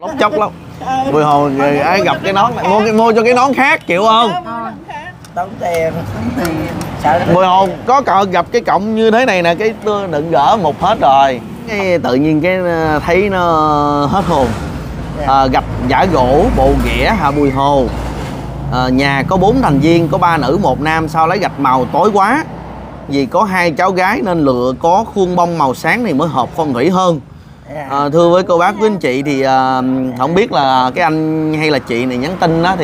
lóc chóc lắm. Bùi Hồ người ai gặp cái nón này mua cho cái nón khác chịu không? Tốn tiền, Bùi Hồ có cậu gặp cái cọng như thế này nè, cái tôi đựng gỡ một hết rồi, cái tự nhiên cái thấy nó hết hồn. Gặp giả gỗ bộ ghẻ hả Bùi Hồ? Nhà có 4 thành viên, có 3 nữ 1 nam, sao lấy gạch màu tối quá. Vì có 2 cháu gái nên lựa có khuôn bông màu sáng thì mới hợp phong thủy hơn. Thưa với cô bác quý anh chị thì không biết là cái anh hay là chị này nhắn tin đó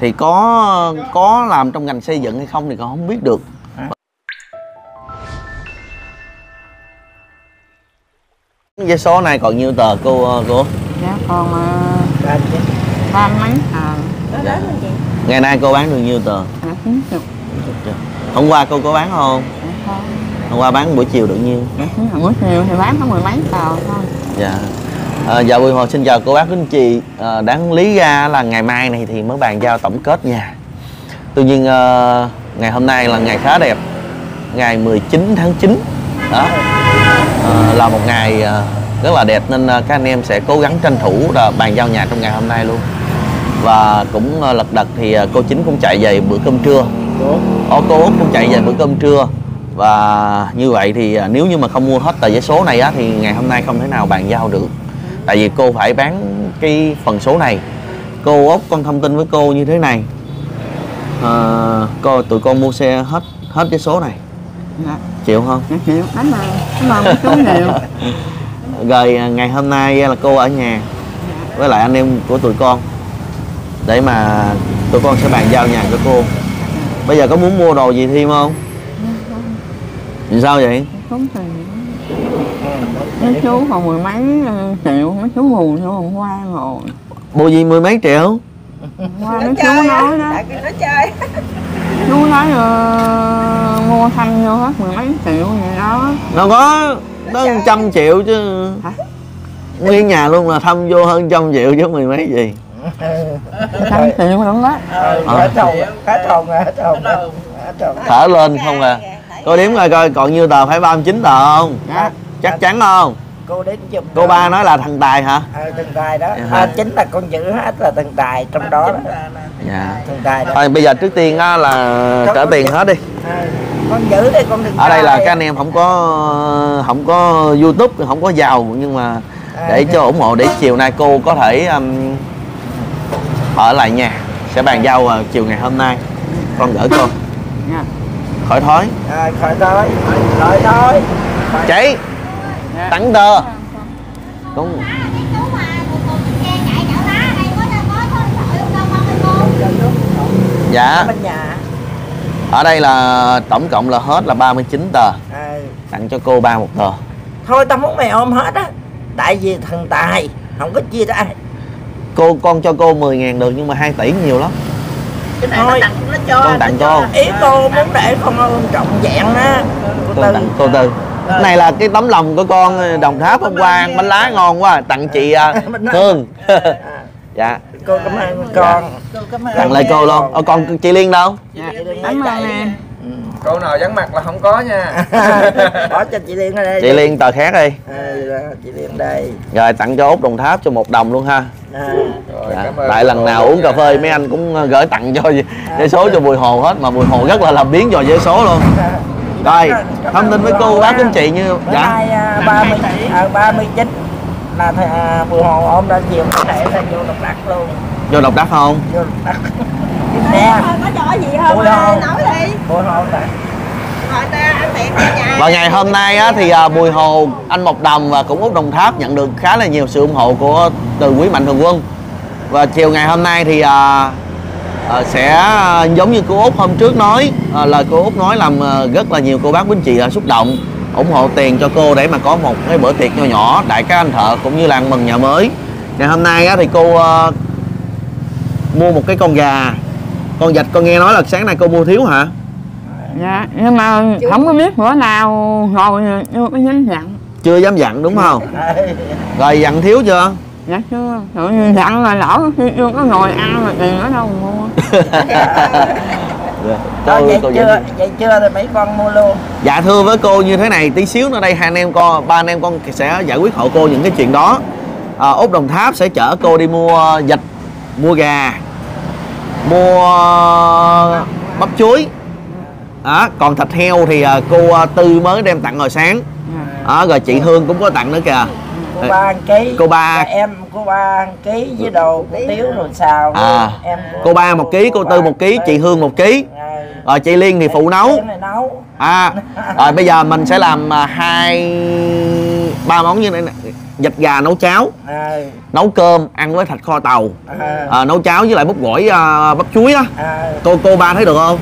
thì có làm trong ngành xây dựng hay không thì con không biết được. Giấy số này còn nhiêu tờ cô? Dạ còn 3 mấy. Dạ. Ngày nay cô bán được nhiêu tờ? 90. Hôm qua cô có bán không? Không. Hôm qua bán buổi chiều được nhiêu? Buổi chiều thì bán có 10 mấy tờ thôi. Dạ. Dạ Bùi Hồ xin chào cô bác quý anh chị. Đáng lý ra là ngày mai này thì mới bàn giao tổng kết nhà. Tuy nhiên ngày hôm nay là ngày khá đẹp. Ngày 19 tháng 9 đó. Là một ngày rất là đẹp nên các anh em sẽ cố gắng tranh thủ là bàn giao nhà trong ngày hôm nay luôn. Và cũng lật đật thì cô Chính cũng chạy về bữa cơm trưa. Cô Út cũng chạy về bữa cơm trưa. Và như vậy thì nếu như mà không mua hết tờ giấy số này á, thì ngày hôm nay không thể nào bàn giao được. Tại vì cô phải bán cái phần số này. Cô Út con thông tin với cô như thế này, tụi con mua xe hết giấy số này. Dạ. Chịu không? Dạ, chịu. Cảm ơn chú nhiều. Rồi ngày hôm nay là cô ở nhà với lại anh em của tụi con để mà tụi con sẽ bàn giao nhà cho cô. Bây giờ có muốn mua đồ gì thêm không? Vì sao vậy? Không thì mấy chú còn 10 mấy triệu mấy chú hù nữa hôm qua rồi. Mua gì 10 mấy triệu? Qua mấy chú nói đó. Tại nó chơi. Chú nói mua thanh vô hết 10 mấy triệu vậy đó. Đâu có, nó 100 triệu chứ. Hả? Nguyên nhà luôn là thăm vô hơn 100 triệu chứ 10 mấy gì. 100 triệu đúng đó. Thở lên không à. Cô đếm coi coi còn nhiêu tờ, phải 39 tờ không? Dạ. Chắc chắn không? Cô đếm giùm. Cô ba nói là thằng Tài hả? Thằng Tài đó. Chính là con giữ hết là thằng Tài trong đó. Dạ. Thằng Tài đó. Thôi bây giờ trước tiên á là trả tiền hết đi. Con giữ đi con đừng. Ở đây là các anh em không có YouTube, không có giàu nhưng mà để cho ủng hộ để chiều nay cô có thể ở lại nhà sẽ bàn giao vào chiều ngày hôm nay. Con gửi cô. Nha. Khỏi thói. Khỏi thói. Chị tặng tờ. Đúng. Dạ. Ở đây là tổng cộng là hết là 39 tờ. Tặng cho cô 31 tờ. Thôi tao muốn mày ôm hết á. Tại vì thằng Tài không có chia ra. Cô con cho cô 10.000 được nhưng mà 2 tỷ nhiều lắm. Cái này thôi, con tặng cho. Ý cô muốn để con trọng dạng á. Cô Tư. Này là cái tấm lòng của con Đồng Tháp hôm qua ăn bánh lá ngon quá, tặng chị Hương. Dạ. Cô cảm ơn con. Dạ. Tặng lại cô luôn. Còn chị Liên đâu? Dạ. Cảm ơn em. Cô nào vắng mặt là không có nha. Bỏ cho chị Liên ở đây. Chị Liên tờ khác đi. Chị Liên đây. Rồi tặng cho Út Đồng Tháp cho 1 đồng luôn ha. Dạ. Tại lần nào uống cà phê mấy anh cũng gửi tặng cho giấy số cho Bùi Hồ hết mà Bùi Hồ rất là làm biến vào giấy số luôn. Rồi thông tin với cô bác anh chị như dạ 39 là Bùi Hồ ôm ra chiều để là vô Độc Đắc luôn. Vô Độc Đắc không? Vô Độc Đắc. Nè. Có trò gì không? Nói đi. Bùi Hồ ta. Và ngày hôm nay á, thì Bùi Hồ, anh Mộc Đồng và cũng Út Đồng Tháp nhận được khá là nhiều sự ủng hộ của từ quý mạnh thường quân. Và chiều ngày hôm nay thì sẽ giống như cô Út hôm trước nói, lời cô Út nói làm rất là nhiều cô bác quý anh chị xúc động ủng hộ tiền cho cô để mà có một cái bữa tiệc nho nhỏ tại các anh thợ cũng như làng mừng nhà mới. Ngày hôm nay á, thì cô mua một cái con gà, con vịt. Con nghe nói là sáng nay cô mua thiếu hả? Dạ, nhưng mà không có biết bữa nào ngồi chưa có dám dặn. Chưa dám dặn đúng không? Rồi dặn thiếu chưa? Dạ chưa, dặn là lỡ chưa có ngồi ăn mà tiền ở đâu mua. Vậy chưa thì mấy con mua luôn. Dạ thưa với cô như thế này, tí xíu nữa đây hai anh em con, ba anh em con sẽ giải quyết hộ cô những cái chuyện đó. Úc Đồng Tháp sẽ chở cô đi mua vịt, mua gà, mua bắp chuối. Còn thịt heo thì cô Tư mới đem tặng hồi sáng. Rồi chị Hương cũng có tặng nữa kìa. Cô ba ký, cô ba ký với đồ củ tiếu rồi xào. Em cô ba 1 kg, cô Tư 1 kg, chị Hương 1 kg. Rồi chị Liên thì phụ nấu. Rồi bây giờ mình sẽ làm 2-3 món như này nè: vịt gà nấu cháo, nấu cơm ăn với thịt kho tàu, nấu cháo với lại bắp gỏi bắp chuối á. Cô ba thấy được không?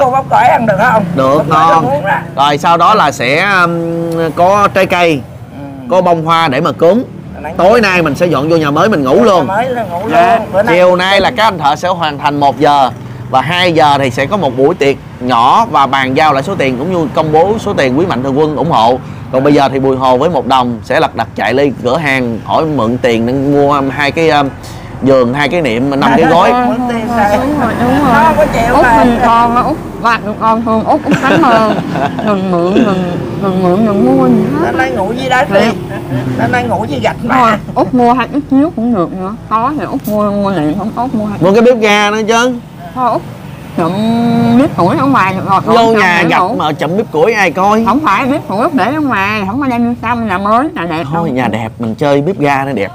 Cô bắp gỏi ăn được không? Được, ngon. Rồi sau đó là sẽ có trái cây, có bông hoa để mà cúng. Tối nay mình sẽ dọn vô nhà mới mình ngủ luôn. Chiều nay là các anh thợ sẽ hoàn thành 1 giờ, và 2 giờ thì sẽ có một buổi tiệc nhỏ và bàn giao lại số tiền cũng như công bố số tiền quý mạnh thường quân ủng hộ. Còn bây giờ thì Bùi Hồ với 1 đồng sẽ lật đặt chạy ly cửa hàng hỏi mượn tiền để mua 2 cái giường, 2 cái niệm, 5 cái gối. Đúng rồi. Nó có chịu Út mình còn Út vặt được con hơn, Út cũng thắng hơn. Mình mượn mua gì hết. Nó nay ngủ với đá thiệt. Nó nay ngủ với gạch mà. Út mua 2 cái chiếu cũng được nữa. Khó thì Út mua niệm, không Út mua 2 cái. Mua cái bếp ga nữa chứ. Thôi Út chụm bếp củi ở ngoài ngọt vô nhà gặp mà chụm bếp củi ai coi. Không phải bếp củi Út để ở ngoài, không có đem sao mình làm mới là đẹp. Thôi nhà đẹp mình chơi bếp ga nó đẹp.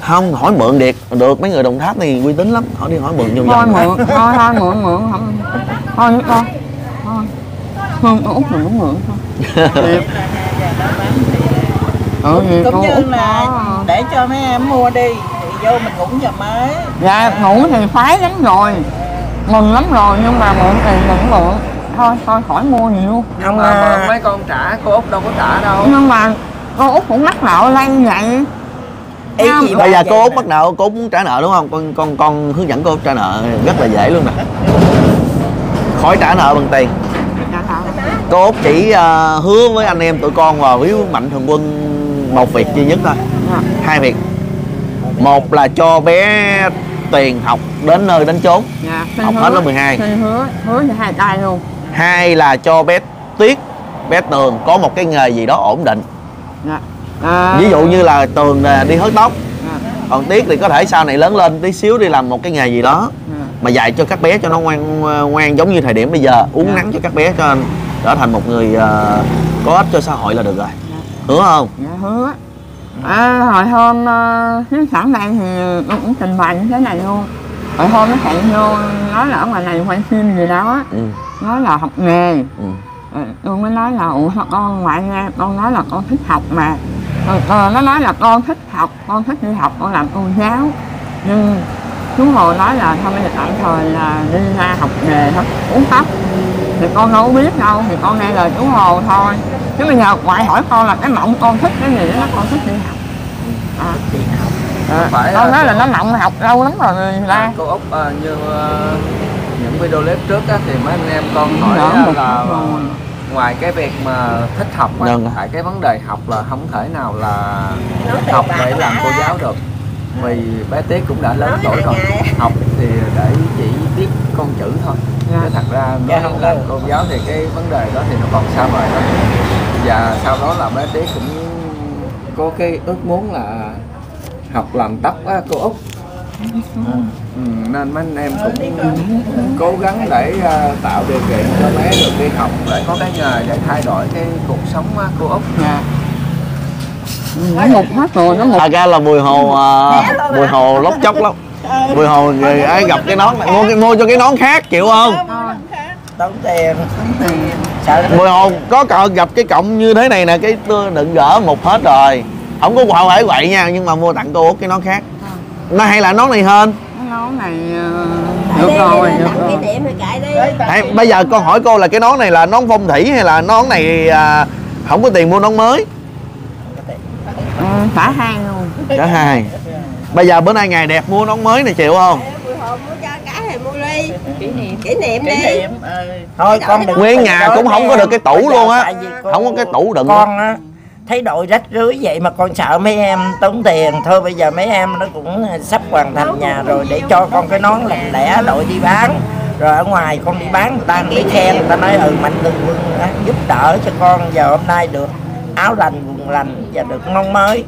Không hỏi mượn đẹp được, mấy người Đồng Tháp thì uy tín lắm, hỏi đi hỏi mượn vô vòng. Thôi mượn không. Thôi nữa con. Thôi. Hương Út mình cũng mượn thôi. Cũng như là để cho mấy em mua đi thì vô mình ngủ nhà mới. Dạ ngủ thì khoái lắm rồi, mừng lắm rồi, nhưng mà mượn tiền mình cũng mượn. Thôi khỏi mua nhiều. Không mượn mấy con trả, cô Út đâu có trả đâu. Nhưng mà cô Út cũng mắc nợ lên vậy. Bây giờ cô Út mắc nợ, cô Út muốn trả nợ đúng không? Con hướng dẫn cô Út trả nợ rất là dễ luôn nè. Khỏi trả nợ bằng tiền. Cô Út chỉ hứa với anh em tụi con và với mạnh thường quân 1 việc duy nhất thôi. 2 việc. 1 là cho bé tiền học đến nơi đến chốn, học hết lớp 12. Hứa thì 2 tay luôn. 2 là cho bé Tuyết, bé Tường có một cái nghề gì đó ổn định. Ví dụ như là Tường đi hớt tóc, còn Tuyết thì có thể sau này lớn lên tí xíu đi làm một cái nghề gì đó mà dạy cho các bé cho nó ngoan giống như thời điểm bây giờ, uốn nắn cho các bé cho trở thành một người có ích cho xã hội là được rồi. Hứa không? Dạ hứa. Hồi hôm hiếu sẵn đây thì con cũng trình bày như thế này luôn. Hồi hôm nó chạy vô nói là ở ngoài này quay phim gì đó, nói là học nghề. Tôi mới nói là con ngoại nghe, con nói là con thích học mà. Nó nói là con thích học, con thích đi học, con làm cô giáo. Nhưng chú Hồ nói là thôi bây giờ tạm thời là đi ra học nghề thôi, uống tóc. Thì con đâu biết đâu, thì con nghe lời chú Hồ thôi. Chứ bây giờ ngoại hỏi con là cái mộng con thích cái gì đó, con thích đi học. Con nói là nó mộng học lâu lắm rồi ra. Cô Út như những video clip trước á, thì mấy anh em con hỏi là ngoài cái việc mà thích học á, tại cái vấn đề học là không thể nào là học để làm cô giáo được. Vì bé Tiết cũng đã lớn tuổi rồi, học thì để chỉ biết con chữ thôi. Chứ thật ra nếu không làm cô giáo thì cái vấn đề đó thì nó còn xa vời lắm. Và sau đó là bé Tiết cũng có cái ước muốn là học làm tóc á, cô Út. Nên mấy anh em cũng cố gắng để tạo điều kiện cho bé được đi học, để có cái nghề để thay đổi cái cuộc sống của Úc nha. Nó ngục hết rồi, nó ngục. Thật ra là Bùi Hồ lóc chóc lắm. Bùi Hồ người ai gặp cái nón này, mua cho cái nón khác chịu không? Tốn tiền. Bùi Hồ có cậu gặp cái cọng như thế này nè, cái đựng gỡ một hết rồi. Không có quạo phải quậy nha, nhưng mà mua tặng cô Út cái nón khác. Nó hay là nón này hơn. Nón này được rồi. Bây giờ con hỏi cô là cái nón này là nón phong thủy hay là nón này không có tiền mua nón mới? Cả hai luôn. Cả hai. Bây giờ bữa nay ngày đẹp mua nón mới này chịu không? Kỷ niệm đi. Thôi con đừng. Nguyên nhà cũng không có được cái tủ luôn á. Không có cái tủ đựng. Con á thấy đội rách rưới vậy mà con sợ mấy em tốn tiền. Thôi bây giờ mấy em nó cũng sắp hoàn thành nhà rồi, để cho con cái nón lành lẽ đội đi bán. Rồi ở ngoài con đi bán người ta lấy khen, người ta nói mạnh thường quân giúp đỡ cho con. Giờ hôm nay được áo lành quần lành và được nón mới.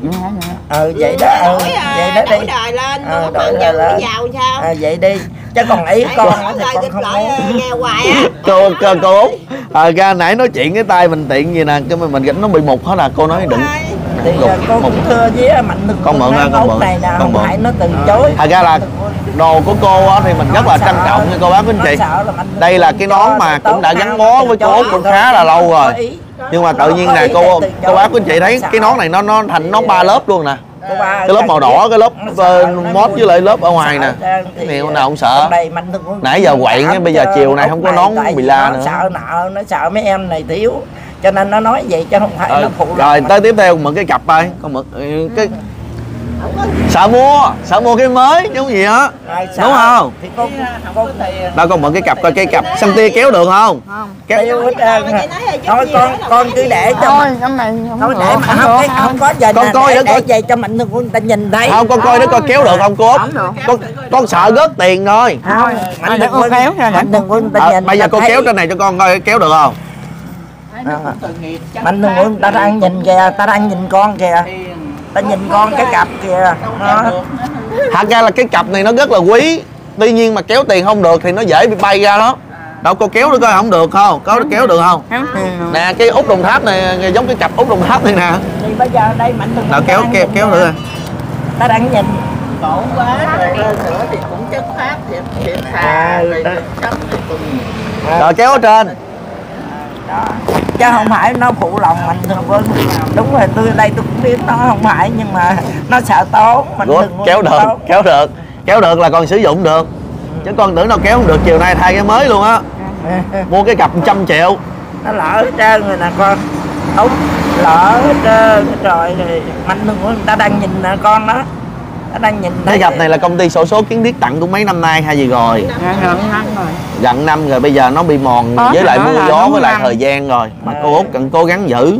vậy đó, vậy đó đi. Đổi đời lên, đổi đời lên. Giàu sao? Vậy đi. Chứ còn ý con thì con không nghe hoài á. Cô Út, ra nãy nói chuyện cái tay mình tiện gì nè, cái mình nó bị mục hết à, cô nói đừng. Thì cô cũng thưa với Mạnh Thường Quân con này nè, không phải nó từ chối. Thật ra là đồ của cô á thì mình rất là trân trọng nha cô bác anh chị. Đây là cái nón mà cũng đã gắn bó với cô Út cũng khá là lâu rồi. Nhưng mà tự nhiên nè cô bác anh chị thấy cái nón này nó thành nón 3 lớp luôn nè. Cái lớp màu đỏ, cái lớp mót với lại lớp ở ngoài nè. Cái này hôm nào không sợ. Nãy giờ quậy bây giờ chiều này không có nón bị la nữa. Sợ nợ, nó sợ mấy em này thiếu. Cho nên nó nói vậy chứ không phải nó phụ. Rồi tới tiếp theo mượn cái cặp coi. Con mượn cái sợ mua cái mới chứ không gì á. Đúng không? Thì con đâu con mượn cái cặp coi, cái cặp xanh tia kéo được không? Không. Kéo hết thôi con cứ để cho thôi, cái này không để mà không có giờ. Con coi để coi về cho Mạnh Thường Quân người ta nhìn thấy. Không con coi để coi kéo được không cô Út? Con sợ gớt tiền thôi. Không, Mạnh Thường Quân kéo nha, Mạnh Thường Quân người ta nhìn. Bây giờ cô kéo trên này cho con coi kéo được không? Mạnh Thường Quân ta đang nhìn kìa, ta đang nhìn con kìa, ta nhìn con cái cặp kìa. Thật ra là cái cặp này nó rất là quý, tuy nhiên mà kéo tiền không được thì nó dễ bị bay ra đó. Đâu cô kéo nữa coi không được không, có kéo được không? Nè cái Út Đồng Tháp này giống cái cặp Út Đồng Tháp này nè. Thì bây giờ đây Mạnh Thường Quân kéo nữa. Ta đang nhìn. Cổ quá rồi nữa thì cũng chất pháp thiệt thà rồi chấm thì cũng. Rồi kéo ở trên. Đó. Chứ không phải nó phụ lòng Mạnh Thường Quân. Đúng rồi, tôi đây tôi cũng biết nó không phải, nhưng mà nó sợ tốn mình. Ủa, kéo được là còn sử dụng được chứ con tưởng đâu kéo không được. Chiều nay thay cái mới luôn á, mua cái cặp 100 triệu nó lỡ hết trơn rồi nè con. Út lỡ hết trơn rồi thì Mạnh Thường Quân người ta đang nhìn nè con đó. Nó đang nhìn cái cặp này là công ty xổ số Kiến Thiết tặng cũng mấy năm nay hay gì rồi, gần năm rồi bây giờ nó bị mòn với lại mưa gió với lại thời gian rồi mà cô Út cần cố gắng giữ.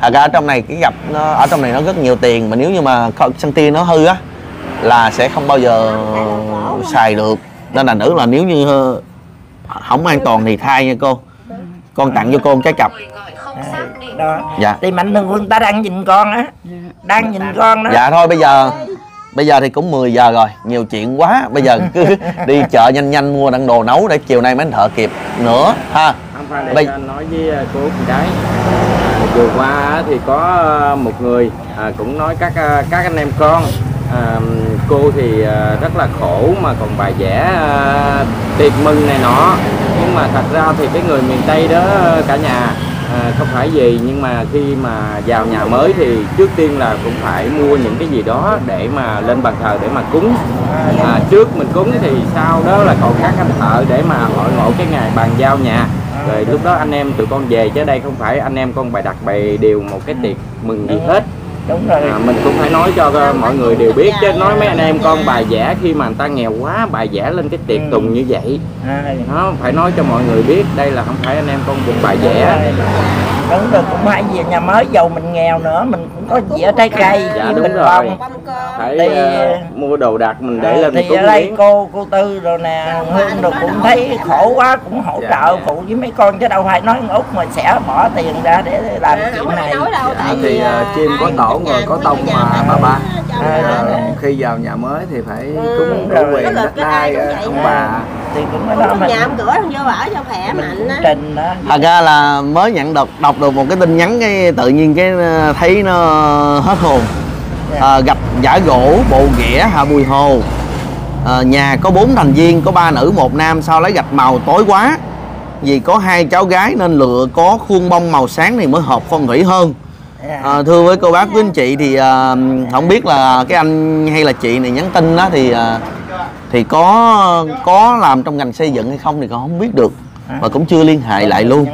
Thật ra trong này cái cặp nó ở trong này nó rất nhiều tiền, mà nếu như mà xăng tia nó hư á là sẽ không bao giờ xài được, nên là nữ là nếu như không an toàn thì thay nha cô. Con tặng cho cô cái cặp đó. Dạ thì Mạnh Thường Quân ta đang nhìn con á, đang nhìn con đó. Dạ thôi bây giờ thì cũng 10 giờ rồi, nhiều chuyện quá. Bây giờ cứ đi chợ nhanh mua đặng đồ nấu để chiều nay mấy anh thợ kịp nữa ha. Để nói với cô Út chị đấy, vừa qua thì có một người cũng nói các anh em con, cô thì rất là khổ mà còn bà vẽ tiệc mừng này nọ. Nhưng mà thật ra thì cái người miền Tây đó cả nhà không phải gì, nhưng mà khi mà vào nhà mới thì trước tiên là cũng phải mua những cái gì đó để mà lên bàn thờ để mà cúng. Trước mình cúng thì sau đó là còn các anh thợ để mà hội ngộ cái ngày bàn giao nhà. Rồi lúc đó anh em tụi con về, chứ đây không phải anh em con bày đặt bày điều một cái tiệc mừng gì hết. Đúng rồi. Mình cũng phải nói cho mọi người đều biết, chứ nói mấy anh em con bài vẽ khi mà người ta nghèo quá bài vẽ lên cái tiệc tùng như vậy. Nó phải nói cho mọi người biết đây là không phải anh em con vùng bài vẽ. Đúng rồi, cũng phải về nhà mới dầu mình nghèo nữa mình cũng có dĩa trái cây. Dạ đúng rồi, phải mua đồ đạc mình để lên thì ở đây cô Tư rồi nè Hương rồi cũng thấy khổ quá cũng hỗ trợ phụ với mấy con, chứ đâu phải nói Út mà sẽ bỏ tiền ra để làm chuyện này. Thì chim có tổ người có tông mà bà khi vào nhà mới thì phải cúng đủ quyền đất đai ông bà. Thì cũng nói đó nhà cửa không vô ở cho khỏe mạnh á. Thật ra là mới nhận đọc được một cái tin nhắn cái tự nhiên cái thấy nó hết hồn. Gặp giải gỗ bộ ghẻ Hà Bùi Hồ, nhà có 4 thành viên có 3 nữ 1 nam, sao lấy gạch màu tối quá vì có 2 cháu gái nên lựa có khuôn bông màu sáng thì mới hợp phong thủy hơn. Thưa với cô bác quý anh chị thì không biết là cái anh hay là chị này nhắn tin đó thì có làm trong ngành xây dựng hay không thì còn không biết được và cũng chưa liên hệ lại luôn.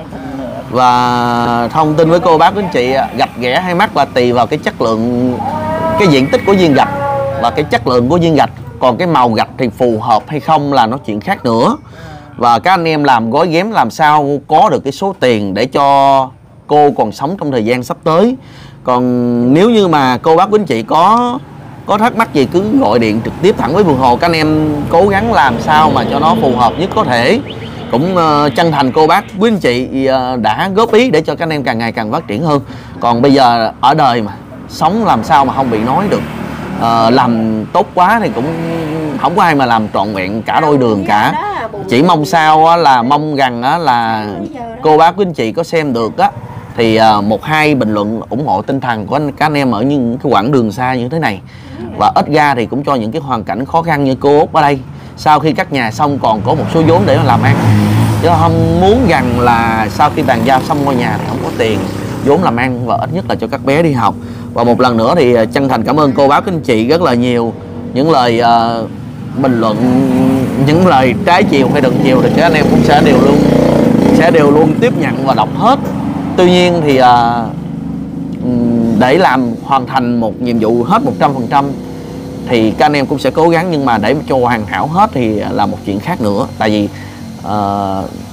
Và thông tin với cô bác quý anh chị, gạch ghẻ hai mắt là tùy vào cái chất lượng, cái diện tích của viên gạch và cái chất lượng của viên gạch, còn cái màu gạch thì phù hợp hay không là nó chuyện khác nữa. Và các anh em làm gói ghém làm sao có được cái số tiền để cho cô còn sống trong thời gian sắp tới. Còn nếu như mà cô bác quý anh chị có thắc mắc gì cứ gọi điện trực tiếp thẳng với Bùi Hồ, các anh em cố gắng làm sao mà cho nó phù hợp nhất có thể. Cũng chân thành cô bác quý anh chị đã góp ý để cho các anh em càng ngày càng phát triển hơn. Còn bây giờ ở đời mà sống làm sao mà không bị nói được. Làm tốt quá thì cũng không có ai mà làm trọn vẹn cả đôi đường cả. Chỉ mong sao là mong rằng là cô bác quý anh chị có xem được á thì một hai bình luận ủng hộ tinh thần của các anh em ở những cái quãng đường xa như thế này, và ít ra thì cũng cho những cái hoàn cảnh khó khăn như cô Út ở đây, sau khi cắt nhà xong còn có một số vốn để mà làm ăn, chứ không muốn rằng là sau khi bàn giao xong ngôi nhà thì không có tiền vốn làm ăn, và ít nhất là cho các bé đi học. Và một lần nữa thì chân thành cảm ơn cô bác anh chị rất là nhiều. Những lời bình luận, những lời trái chiều hay đừng chiều thì các anh em cũng sẽ đều luôn tiếp nhận và đọc hết. Tuy nhiên thì để làm hoàn thành một nhiệm vụ hết 100% thì các anh em cũng sẽ cố gắng, nhưng mà để cho hoàn hảo hết thì là một chuyện khác nữa. Tại vì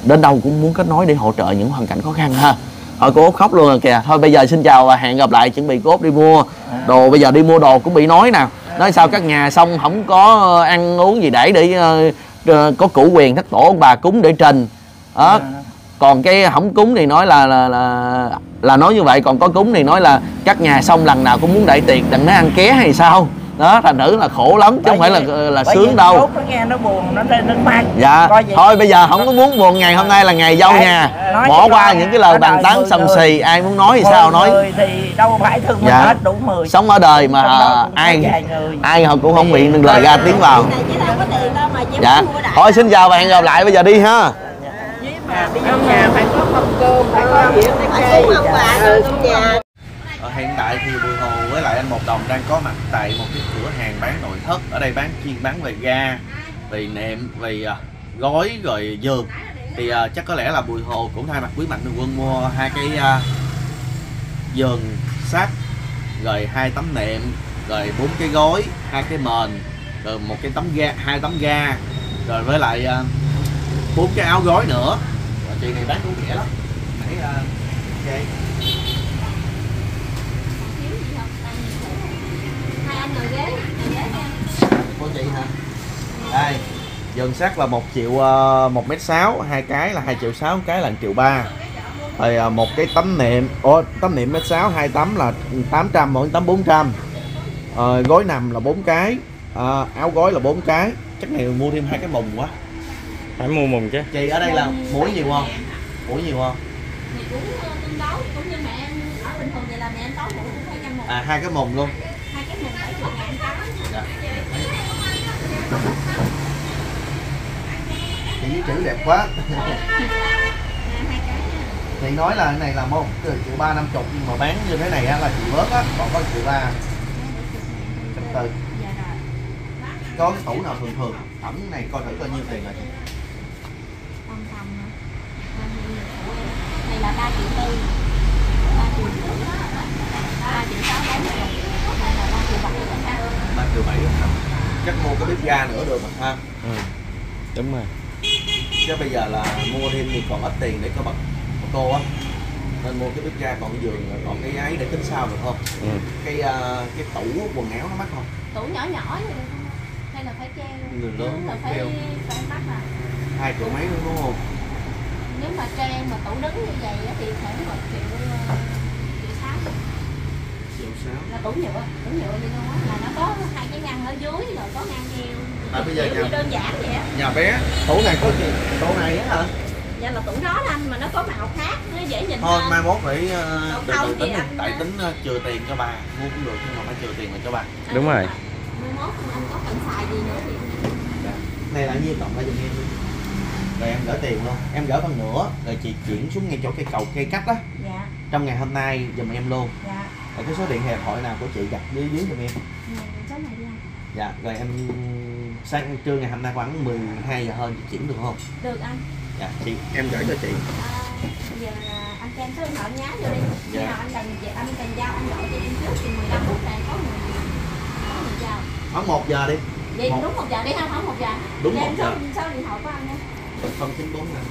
đến đâu cũng muốn kết nối để hỗ trợ những hoàn cảnh khó khăn ha. Thôi cô Út khóc luôn rồi kìa. Thôi bây giờ xin chào và hẹn gặp lại. Chuẩn bị cô Út đi mua đồ. Bây giờ đi mua đồ cũng bị nói nè, nói sao các nhà xong không có ăn uống gì để có củ quyền thất tổ ông bà cúng để trình đó. Còn cái không cúng thì nói là nói như vậy, còn có cúng thì nói là các nhà xong lần nào cũng muốn đại tiệc đặng nó ăn ké hay sao đó, thành thử là khổ lắm chứ không phải là sướng đâu. Nó nghe nó buồn, nó mang. Dạ thôi bây giờ không có muốn buồn, ngày hôm nay là ngày dâu nhà, bỏ qua những cái lời bàn tán sầm xì, ai muốn nói thì sao nói thì đâu phải thương mình hết, đủ 10 sống ở đời mà ai họ cũng không miệng đừng lời ra tiếng vào. Dạ thôi xin chào và hẹn gặp lại, bây giờ đi ha. Phải có mâm cơm, phải có gì hết. Hiện tại thì Bùi Hồ với lại anh Một Đồng đang có mặt tại một cái cửa hàng bán nội thất. Ở đây chuyên bán về ga, về nệm, về gói rồi giường. Thì chắc có lẽ là Bùi Hồ cũng thay mặt quý mạnh thường quân mua hai cái giường sắt, rồi hai tấm nệm, rồi 4 cái gối, hai cái mền, rồi một cái tấm ga, hai tấm ga, rồi với lại 4 cái áo gói nữa. Và chị này bán cũng rẻ lắm. Thấy okay. Của chị hả? Đây, giường sắt là 1 triệu 1m6, hai cái là 2 triệu 6, một cái là 1 triệu 3. Rồi một cái tấm nệm, tấm nệm 1m6, hai tấm là 800, mỗi tấm 400. Gối nằm là 4 cái, áo gói là 4 cái. Chắc này mua thêm hai cái mùng quá. Phải mua mùng chứ. Chị ở đây là muối nhiều không? Muối nhiều không? Thì cũng tương đối, cũng như mẹ em ở bình thường thì là mẹ em tối muối cũng phải ăn mùng. À hai cái mùng luôn. Hai cái mùng 7 triệu em có. Dạ. Chị chữ đẹp quá. Chị nói là cái này là 1 triệu 350, nhưng mà bán như thế này á là chị bớt á, còn có 1 triệu 3. Từ. Có cái tủ nào thường thường, ẩm này coi thử coi nhiêu tiền rồi. Này là 3 triệu 4, 3 triệu 7, chắc mua cái bếp ga nữa được mà ha. Ừ, đúng rồi. Chứ bây giờ là mua thêm thì còn ít tiền để coi bật cô á, nên mua cái bếp ga, còn cái giường, còn cái ấy để tính sau được không? Ừ. Cái tủ quần áo nó mắc không? Tủ nhỏ nhỏ vậy không? Hay là phải treo? Người lớn là phải mắc à? 2 triệu mấy nữa đúng không? Nếu mà trang mà tủ đứng như vậy thì khoảng 1 triệu 6. 1 triệu 6. Là tủ nhựa đi luôn á, là nó có hai cái ngăn ở dưới rồi có ngăn treo. À bây giờ nhà đơn giản vậy á. Nhà bé, tủ này có gì? Tủ này á hả? Dạ là tủ đó anh, mà nó có màu khác, nó dễ nhìn hơn. Thôi mai mốt phải tự tính, tại tính chừa tiền cho bà, mua cũng được nhưng mà phải chừa tiền lại cho bà. Đúng rồi. Mai mốt anh có cần xài gì nữa thì. Này là nhiêu tổng ra dùm em. Rồi em gửi tiền luôn, em gửi phần nửa rồi chị chuyển xuống ngay chỗ cây cầu cây cách á. Dạ. Trong ngày hôm nay dùm em luôn. Dạ. Rồi cái số điện hệ hội nào của chị đặt dưới dưới dùm em. Dạ, số này đi anh. Dạ, rồi em sáng trưa ngày hôm nay khoảng 12 giờ hơn chị chuyển được không? Được anh. Dạ, chị em gửi cho chị. Giờ anh cho em số điện thoại nhá vô đi. Dạ. Nào anh cần giao anh gọi cho em trước thì 15 phút này có người giao. Khoảng 1 giờ đi. Vậy đúng 1 giờ đi ha, khoảng 1 giờ. Đúng 1 giờ. Em số điện thoại của anh nha. 094 nè.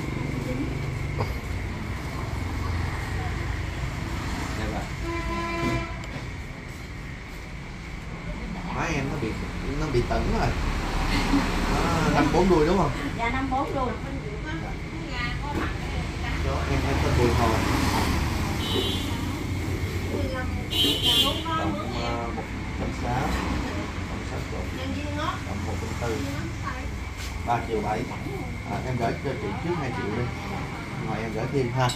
Đây bà. Má em nó bị tẩn rồi. Nó 54 đuôi đúng không? Dạ 54 đuôi. Cho em có Bùi Hồ. 3 triệu 7. Em gửi cho chị trước 2 triệu đi, ngoài em gửi thêm ha.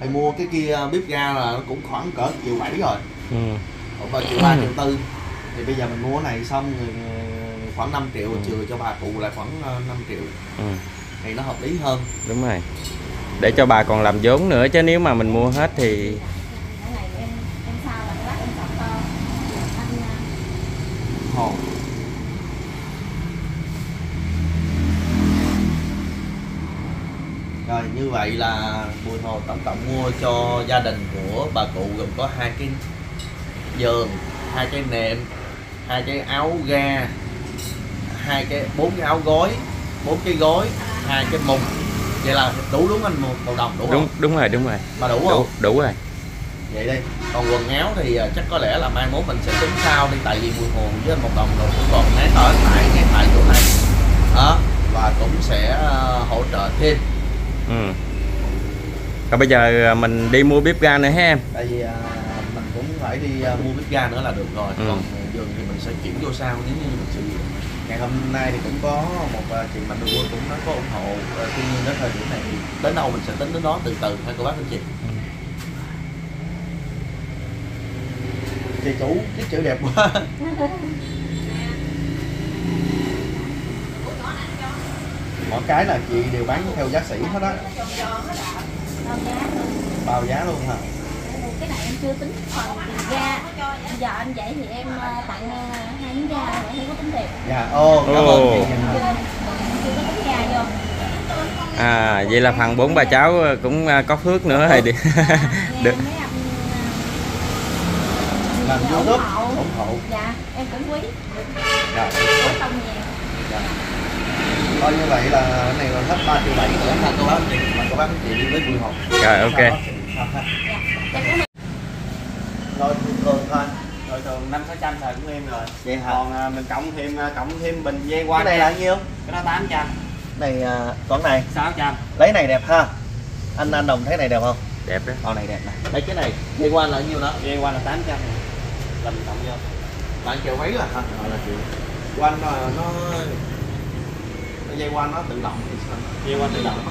Em mua cái kia bếp ga là nó cũng khoảng cỡ 1,7 triệu rồi, khoảng 3,4 triệu. Thì bây giờ mình mua cái này xong rồi khoảng 5 triệu trừ cho bà cụ lại khoảng 5 triệu, thì nó hợp lý hơn. Đúng rồi, để cho bà còn làm vốn nữa, chứ nếu mà mình mua hết thì rồi. Như vậy là Bùi Hồ tổng cộng mua cho gia đình của bà cụ gồm có 2 cái giường, 2 cái nệm, 2 cái áo ga, 4 cái áo gối, 4 cái gối, 2 cái mùng. Vậy là đủ đúng anh, 1 triệu đồng đủ không? Đúng rồi. Mà đủ không? Đủ rồi. Vậy đi. Còn quần áo thì chắc có lẽ là mai mốt mình sẽ tính sau đi, tại vì Bùi Hồ với anh 1 triệu đồng rồi cũng còn nát ở tại ngay tại chỗ này đó, và cũng sẽ hỗ trợ thêm. Còn bây giờ mình đi mua bếp ga nữa ha em. Tại vì mình cũng phải đi mua bếp ga nữa là được rồi. Còn giường thì mình sẽ chuyển vô sau nếu như mình sử dụng. Ngày hôm nay thì cũng có một chị Mạnh Hương cũng nó có ủng hộ. Tuy nhiên đến thời điểm này đến đâu mình sẽ tính đến đó từ từ thôi cô bác anh chị. Chị chủ cái chữ đẹp quá. Mọi cái là chị đều bán theo giá sỉ hết á, bao giá luôn hả? Cái này em chưa tính phần ga, giờ anh vậy thì em tặng 2 miếng ga để thấy có tính tiền. Dạ, cảm ơn chị. Chưa có tính ga vô. À, vậy là phần 4 bà cháu cũng có phước nữa rồi đi. Được. Làm YouTube ủng hộ. Dạ, em cũng quý. Dạ. Cảm ơn nhiều. Dạ. Coi như vậy là cái này là hết 3,7 triệu nữa ha cô bác anh chị, mà cô bác anh chị đi với Bùi Hồ. Rồi ok. Rồi thường thôi, rồi thường 500-600 xài của em rồi. Vậy hả? Còn mình cộng thêm bình dây qua. Cái này là nhiêu? Cái đó 800. Này con này 600. Lấy này đẹp ha. Anh Đồng thấy này đẹp không? Đẹp đấy. Con này đẹp nè. Lấy cái này dây qua là nhiêu đó? Dây qua là 800. Là mình cộng vô. Bạn triệu mấy là hả? Là triệu. Quanh nó dây qua nó tự động thì sao? Dây qua tự động.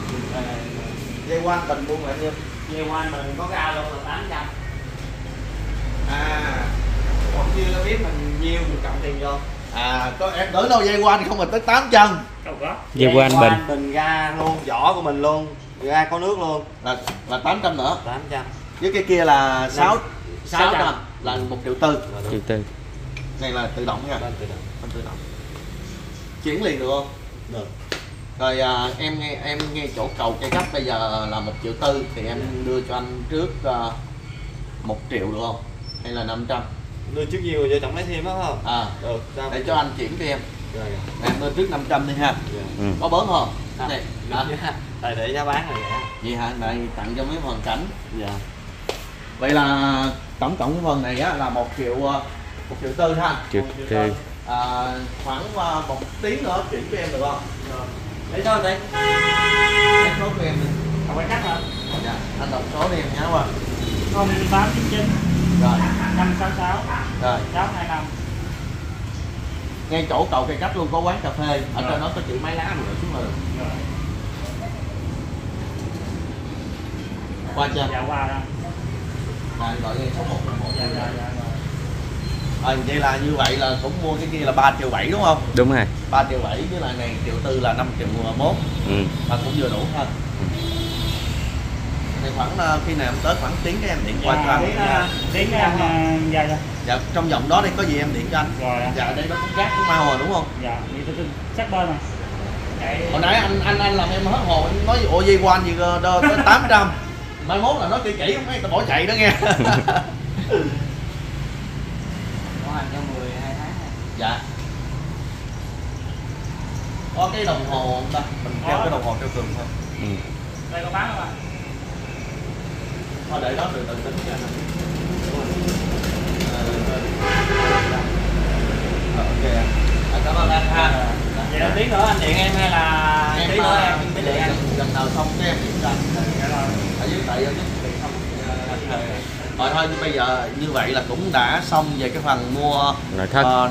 Dây qua bình buông lại nhiêu? Dây qua mình có ga luôn là 800. À, còn chưa biết mình nhiều mình cộng tiền vô. À, có em tới đâu dây quanh không mà tới 800. Đâu có. Dây quanh bình ra luôn, vỏ của mình luôn, ra có nước luôn. Là 800 nữa. 800. Với cái kia là 600 là 1,4 triệu. 1,4 triệu. Này là tự động nha. Tự động. Chuyển liền được không? Được. Rồi em nghe chỗ cầu Cây Gấp bây giờ là 1,4 triệu thì em đưa cho anh trước 1 triệu được không? Hay là 500? Đưa trước nhiều rồi tổng lấy thêm đó không? À, được. Để cho anh chuyển cho em. Rồi. Em đưa trước 500 đi ha. Có bớm không? Này, tại để giá bán rồi vậy. Vậy hả? Này tặng cho mấy phần cảnh. Dạ. Vậy là tổng cộng cái phần này á là 1,4 triệu ha. 1,4 triệu. À, khoảng 1 tiếng nữa chuyển cho em được không? Được. Lấy cho anh đi. Lấy số của em đi. Không phải cắt hả? Dạ. Anh đọc số đi em nhá qua. 0899 rồi 566 rồi 625. Ngay chỗ cầu Cây Cách luôn có quán cà phê ở trên đó, có chị Máy Lá rồi xuống rồi. Qua chưa? Dạ qua đó. Rồi gọi ngay số 111. Rồi vậy là như vậy là cũng mua cái kia là 3,7 triệu đúng không? Đúng rồi. 3,7 triệu với lại này 1,4 triệu là 5,1 triệu. Và cũng vừa đủ thôi. Thì khoảng khi nào em tới khoảng tiếng cái em điện qua cho anh. Tiếng cái em dài rồi. Dạ, trong vòng đó đi có gì em điện cho anh. Rồi. Dạ, đây nó cũng gác cũng mau rồi đúng không? Dạ, đi tôi chắc bơi mà. Hồi nãy anh làm em hết hồn, anh nói ồ dây quan gì đó tới 800. Mai mốt là nói kỹ không ấy, tao bỏ chạy đó nghe. Có hành cho 12 tháng. Dạ. Có cái đồng hồ không ta? Mình treo cái đồng hồ treo tường thôi. Đây có bán không ạ? Thôi để đó từ từ tính cho anh. Ok. Cảm ơn anh ha. Vậy là tiếng nữa anh điện em hay là tiếng nữa em mới điện anh? Lần nào xong cho em điện cho anh. Ở dưới tại do chút điện không. Rồi thôi bây giờ như vậy là cũng đã xong về cái phần mua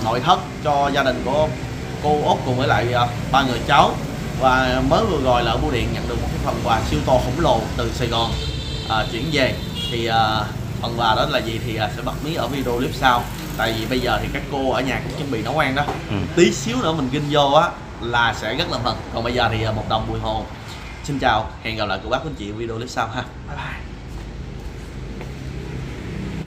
nội thất cho gia đình của cô Út cùng với lại ba người cháu. Và mới vừa rồi là ở Bưu Điện nhận được một cái phần quà siêu to khổng lồ từ Sài Gòn chuyển về. Thì phần quà đó là gì thì sẽ bật mí ở video clip sau. Tại vì bây giờ thì các cô ở nhà cũng chuẩn bị nấu ăn đó. Tí xíu nữa mình kinh vô á là sẽ rất là mừng. Còn bây giờ thì một đồng Bùi Hồ xin chào, hẹn gặp lại cô bác anh chị video clip sau ha. Bye bye.